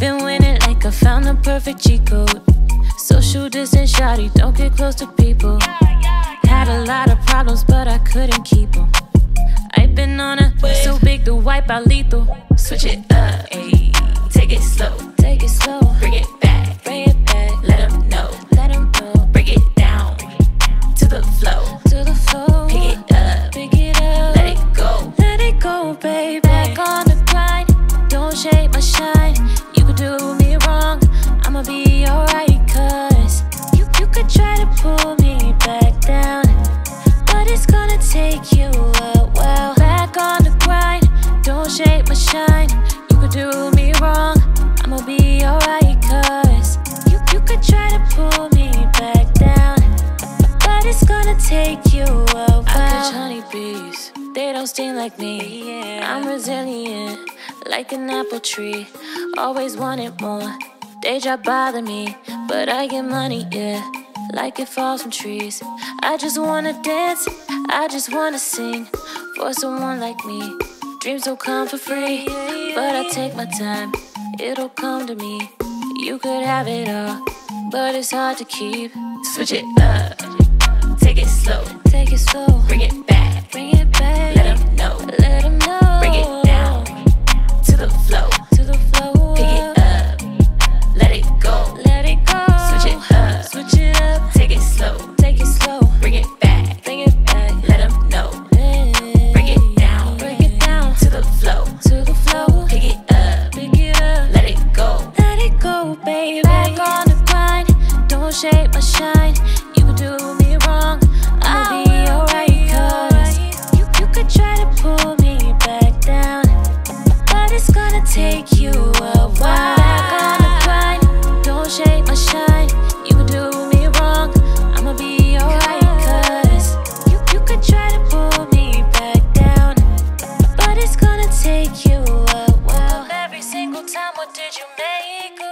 Been winning like I found the perfect cheat code. Social distance, shawty, don't get close to people. Had a lot of problems, but I couldn't keep them. I've been on a wave so big to wipe out lethal. Switch it up, ayy. Take it slow, take it slow. Bring it back, bring it back. Let 'em know, let 'em know. Break it down to the flow, to the flow. Pick it up, pick it up. Let it go, baby. Back on the grind, don't shake my shine. You could do me wrong, I'ma be alright, 'cause you could try to pull me back down, but it's gonna take you a while. Back on the grind, don't shake my shine. You could do me wrong, I'ma be alright, 'cause you could try to pull me back down, but it's gonna take you a while. I catch honeybees, they don't sting like me. I'm resilient, like an apple tree. Always wanted more, they just bother me. But I get money, yeah, like it falls from trees. I just wanna dance, I just wanna sing. For someone like me, dreams don't come for free. But I take my time, it'll come to me. You could have it all, but it's hard to keep. Switch it up, take it slow, take it slow. Bring it back, bring it back. Let 'em know, let 'em know. Bring it down to the flow, to the flow. Pick it up, let it go, let it go. Switch it up, switch it up. Take it slow, take it slow. Bring it back, bring it back. Let 'em know, bring it down, break it down to the flow, to the flow. Pick it up, pick it up. Let it go, let it go, baby. Back on the grind, don't shake my shine. You can do me wrong, I'll be alright, 'cause you could try to pull me back down, but it's gonna take you a while. Back on the grind, don't shake my shine. You could do me wrong, I'ma be alright, 'cause you could try to pull me back down, but it's gonna take you a while. Every single time, what did you make?